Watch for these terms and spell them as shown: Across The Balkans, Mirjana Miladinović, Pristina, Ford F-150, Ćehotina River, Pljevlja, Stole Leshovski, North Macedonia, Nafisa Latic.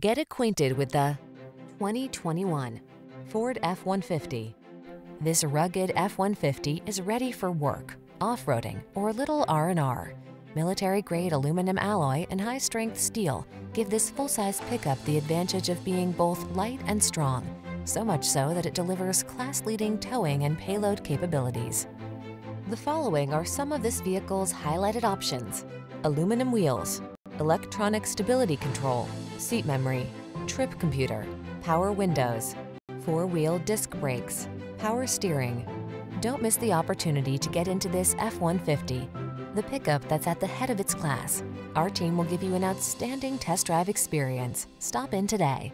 Get acquainted with the 2021 Ford F-150. This rugged F-150 is ready for work, off-roading, or little R&R. Military-grade aluminum alloy and high-strength steel give this full-size pickup the advantage of being both light and strong, so much so that it delivers class-leading towing and payload capabilities. The following are some of this vehicle's highlighted options: aluminum wheels, electronic stability control, seat memory, trip computer, power windows, four-wheel disc brakes, power steering. Don't miss the opportunity to get into this F-150, the pickup that's at the head of its class. Our team will give you an outstanding test drive experience. Stop in today.